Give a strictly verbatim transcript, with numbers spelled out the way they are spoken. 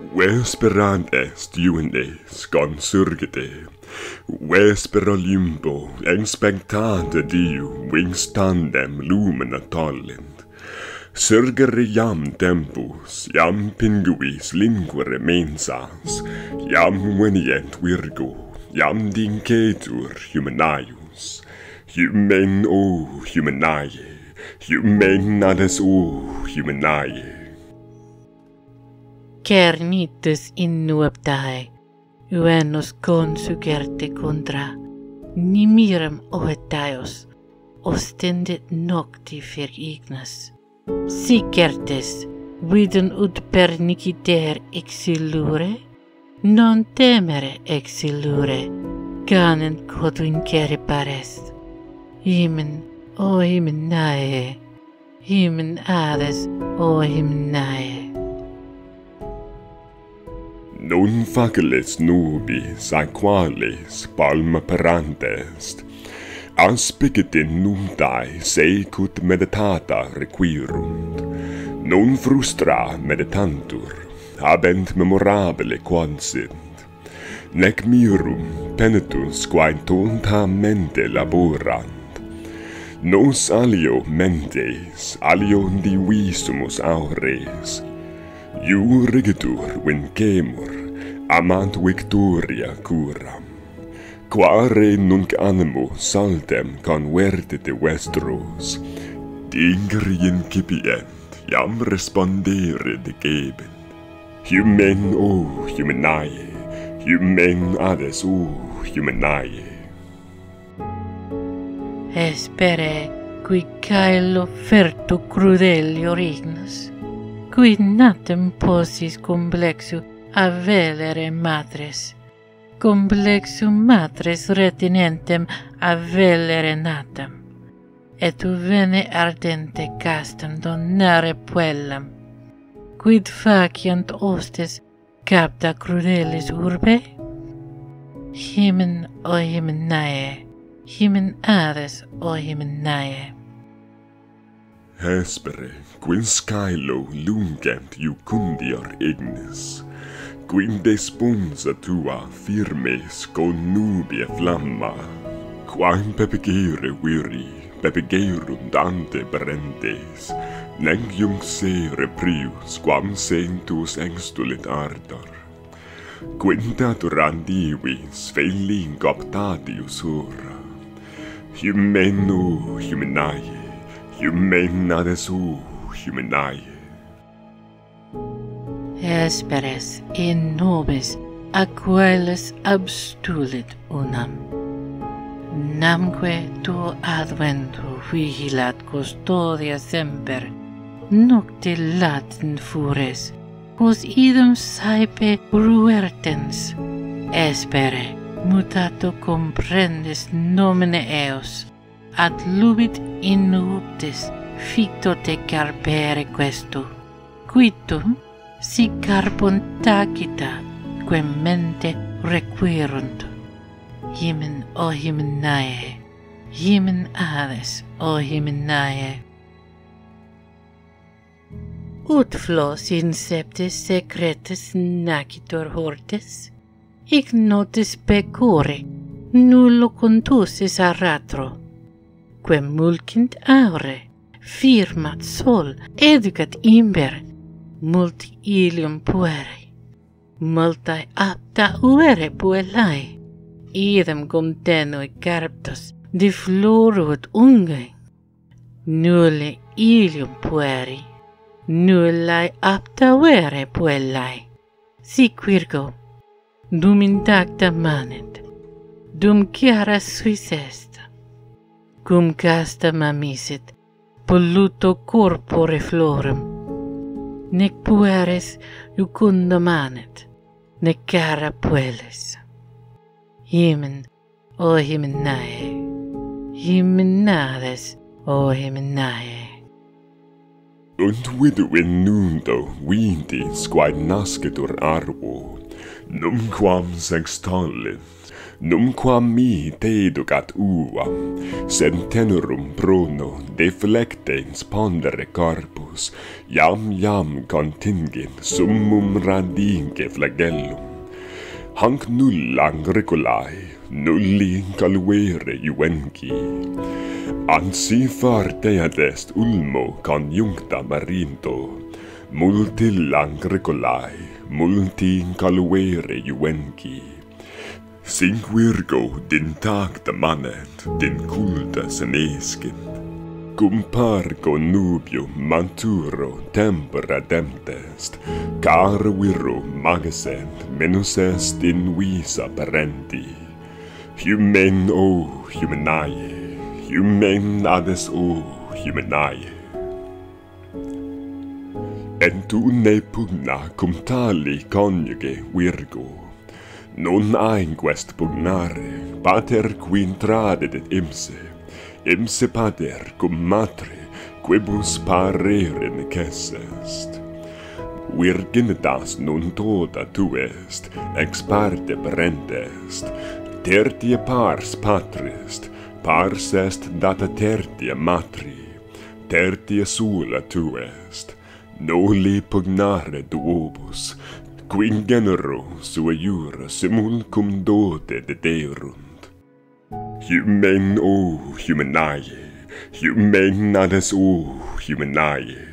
Vesperan est iunes consurgite, vespera limbo, expectante Diu, wings tandem lumina tollent. Surgere iam tempus, iam pinguis linguere mensas, iam venient virgo, iam dincetur humanaius. Humen o humanae, humen ades o humanae. Cernitus innueptae, uenus consugerte contra, nimirem oetaios, ostendit nocti ferignas. Sic certes, vidum ut perniciter exilure, non temere exilure, canem quod vincere parest. Hymen, o Hymenae, hymen ades, o Hymenae. Non faciles nubis aquales palma perantest, aspicit in nuntae secut meditata requirunt, non frustra meditantur, habent memorabile quod sint, nec mirum penitus quae tonta mente laborant, nos alio mentes, alio divisumus aures, iu rigitur vincemur, amant victoria curam. Quare nunc animo saltem convertite vestros, dingri incipient, iam respondere degebent. Humen o Hymenae, humen ades o Hymenae. Espere, qui caelo fertu crudelio regnus, qui natem possis complexu avelere matres, complexu matres retinentem avelere natam, et uvene ardente castam donare puellam, quid faciant hostes capta crudelis urbe? Hymen o Hymenae, hymen ades o Hymenae. Hespere, quins caelo lungent iucundior ignis, quinde sponsa tua firmes con nubia flamma, quam pepigere viri, pepigerum dante parentes, nec iumse reprius quam sentus extulit ardor. Quintatur an divis veling optatius ora, hymen o Hymenae, humen ades o Hymenae. Esperes in nobis aqueles abstulit unam, namque tuo adventu vigilat custodia semper, nocte latin fures, quos idem saepe ruertens. Espere, mutato comprendes nomine eos, ad lubit inuptis ficto te carpere questu, quitum si carpon tacita, quem mente requirunt. Hymen o Hymenae, hymen ades o Hymenae. Ut flos in septis secretis nacitor hortes, hic notis pecore, nullo contusis arratro, quem mulcint aure, firmat sol, educat imber, multi ilium puere, multae apta uere puellae, idem cum tenui carptos difloruit ungae, nulle ilium pueri, nullae apta uere puellae. Sic virgo, dum intacta manet, dum chiara suis est, cum casta mamisit, polluto corpore florum, nec pueres iucunda manet, nec cara pueles. Hymen, o Hymenae, hymen ades, o Hymenae. Unt vidu in nundo vintis quae nascitur arvo, numquam sextollit, Numquam mi te educat uvam, centenorum prono deflectens pondere corpus, iam iam contingent summum radinge flagellum. Hanc nullang reculae, nulli incaluere juvenci. Ansi forte ad est ulmo conjuncta marinto, multi lang recolae, multi incaluere juvenci. Sinc virgo din tacta manet, din culta senescent. Cum parco nubium manturo tempora demptest, car viro magescent menus est in visa parenti. Humen o humanae, humen ades o humanae. Et tu ne pugna cum tali conjuge virgo, non aequest pugnare, pater quintradet imse, imse pater cum matre, quibus parere necessest. Virginitas non toda tu est, ex parte parentest, tertia pars patrist, pars est data tertia matri, tertia sola tu est, noli pugnare duobus, quingenero sua iura simul cum dote deterunt. Humen o humanae, humen ades o humanae.